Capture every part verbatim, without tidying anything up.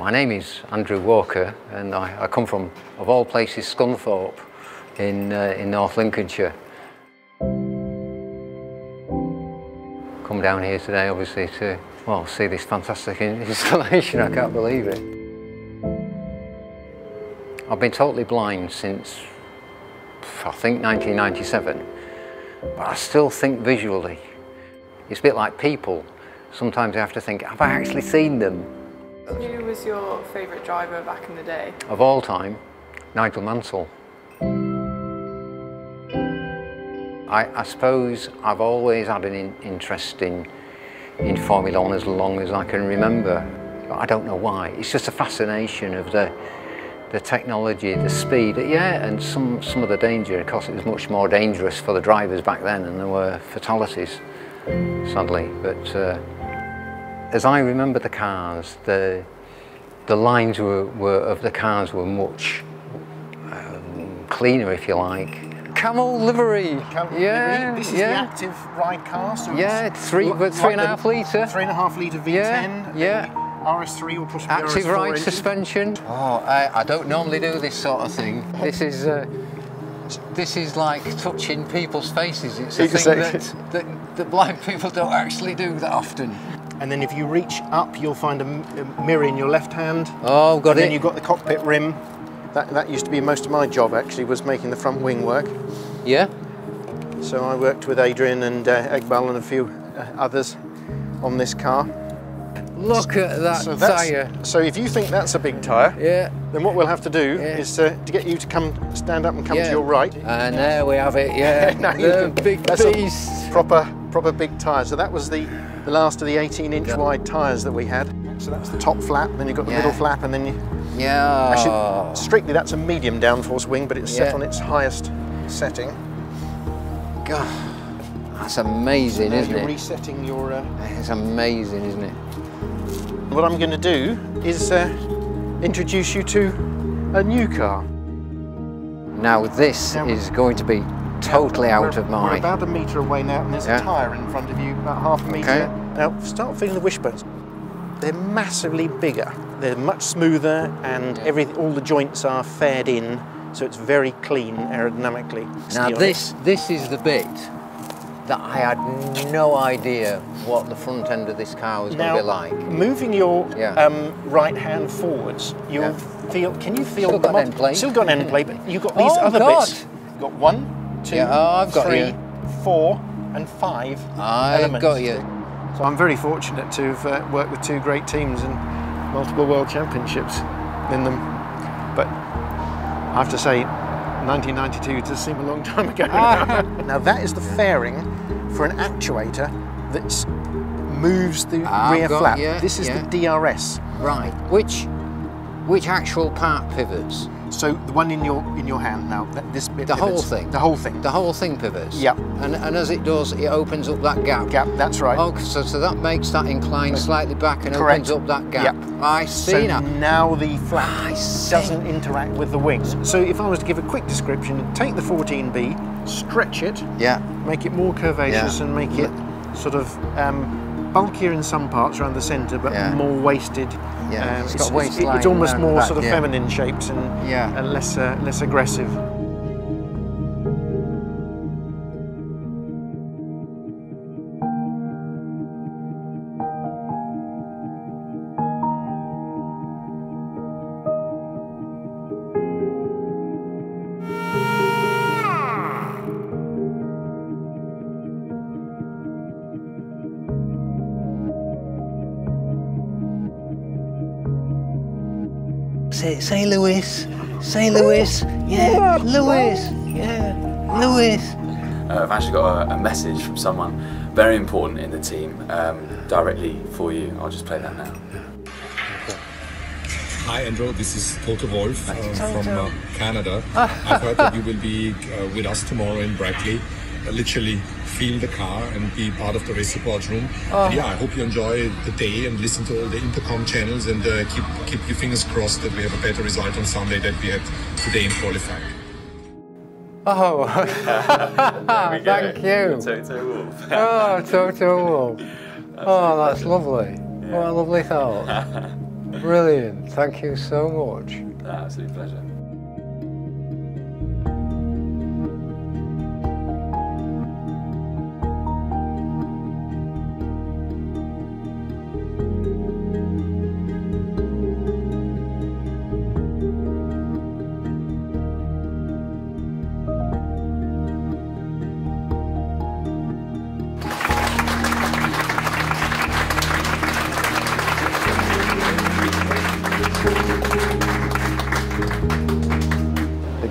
My name is Andrew Walker and I, I come from, of all places, Scunthorpe in, uh, in North Lincolnshire. Come down here today obviously to, well, see this fantastic installation, I can't believe it. I've been totally blind since, I think, nineteen ninety-seven, but I still think visually. It's a bit like people. Sometimes I have to think, have I actually seen them? Who was your favourite driver back in the day? Of all time, Nigel Mansell. I, I suppose I've always had an in, interest in, in Formula One as long as I can remember. I don't know why. It's just a fascination of the, the technology, the speed, yeah, and some, some of the danger. Of course, it was much more dangerous for the drivers back then and there were fatalities, sadly. But, uh, as I remember the cars, the, the lines were, were, of the cars were much um, cleaner, if you like. Camel livery. Camel yeah, livery. This is yeah. the active ride car. So yeah, three, three like and a half litre. Three and a half litre V ten. Yeah, yeah. R S three or possibly R S four. Active ride engine. Suspension. Oh, I, I don't normally do this sort of thing. This is, uh, this is like touching people's faces. It's a exactly. thing that, that, that blind people don't actually do that often. And then if you reach up, you'll find a, a mirror in your left hand. Oh, got and it. And then you've got the cockpit rim. That, that used to be most of my job, actually, was making the front wing work. Yeah. So I worked with Adrian and uh, Egbal and a few uh, others on this car. Look at that so tyre. So if you think that's a big tyre, yeah. then what we'll have to do yeah. is uh, to get you to come stand up and come yeah. to your right. And there we have it, yeah. no, the can, big that's beast. A proper, proper big tyre. So that was the the last of the eighteen inch yeah. wide tyres that we had. So that's the top flap, then you've got the yeah. middle flap, and then you... Yeah. Actually, strictly that's a medium downforce wing, but it's yeah. set on its highest setting. God, that's amazing, isn't it? Resetting your... Uh... It's amazing, isn't it? What I'm going to do is uh, introduce you to a new car. Now this now, is going to be totally out we're, of my... We're about a metre away now, and there's yeah. a tyre in front of you, about half a metre. Okay. Now, start feeling the wishbones. They're massively bigger. They're much smoother, and yeah. every, all the joints are fared in, so it's very clean aerodynamically. Now, this, this is the bit that I had no idea what the front end of this car was going to be like. Moving your yeah. um, right hand forwards, you'll yeah. feel... Can you feel... Still got an end plate. Still got an end plate, but you've got these oh, other God. bits. You've got one... Two, yeah, oh, I've got three, you. four, and five I've elements. got you. So I'm very fortunate to have uh, worked with two great teams and multiple world championships in them. But I have to say, nineteen ninety-two does seem a long time ago. Ah. Now that is the fairing for an actuator that moves the I've rear flap. You. This is yeah. the D R S. Right. Which, which actual part pivots? So the one in your in your hand now, this bit the pivots. whole thing, the whole thing, the whole thing pivots. Yeah, and and as it does, it opens up that gap. Gap, that's right. Oh, so so that makes that incline slightly back and Correct. opens up that gap. Yep. I see so now. Now the flap doesn't interact with the wings. So if I was to give a quick description, take the fourteen B, stretch it, yeah, make it more curvaceous yeah. and make it sort of um, bulkier in some parts around the centre, but yeah. more wasted. Yeah, um, it's, it's, got it's, it's almost more back, sort of yeah. feminine shapes and, yeah. and less, uh, less aggressive. Say, say Lewis, say Lewis, yeah, Lewis, yeah, Lewis. Uh, I've actually got a, a message from someone very important in the team um, directly for you. I'll just play that now. Okay. Hi Andrew, this is Toto Wolff uh, from uh, Canada. I've heard that you will be uh, with us tomorrow in Brackley. Uh, literally feel the car and be part of the race support room. Oh. And yeah, I hope you enjoy the day and listen to all the intercom channels and uh, keep keep your fingers crossed that we have a better result on Sunday than we had today in qualifying. Oh, there we go. Thank you. Toto Wolff. Oh, Toto Wolff. Oh, that's lovely. Yeah. What a lovely thought. Brilliant. Thank you so much. Absolute pleasure.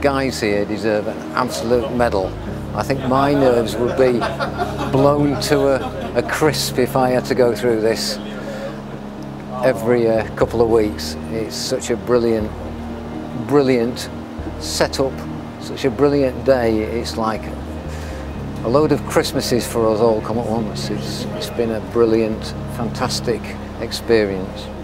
Guys here deserve an absolute medal. I think my nerves would be blown to a, a crisp if I had to go through this every uh, couple of weeks. It's such a brilliant, brilliant setup, such a brilliant day. It's like a load of Christmases for us all come at once. It's, it's been a brilliant, fantastic experience.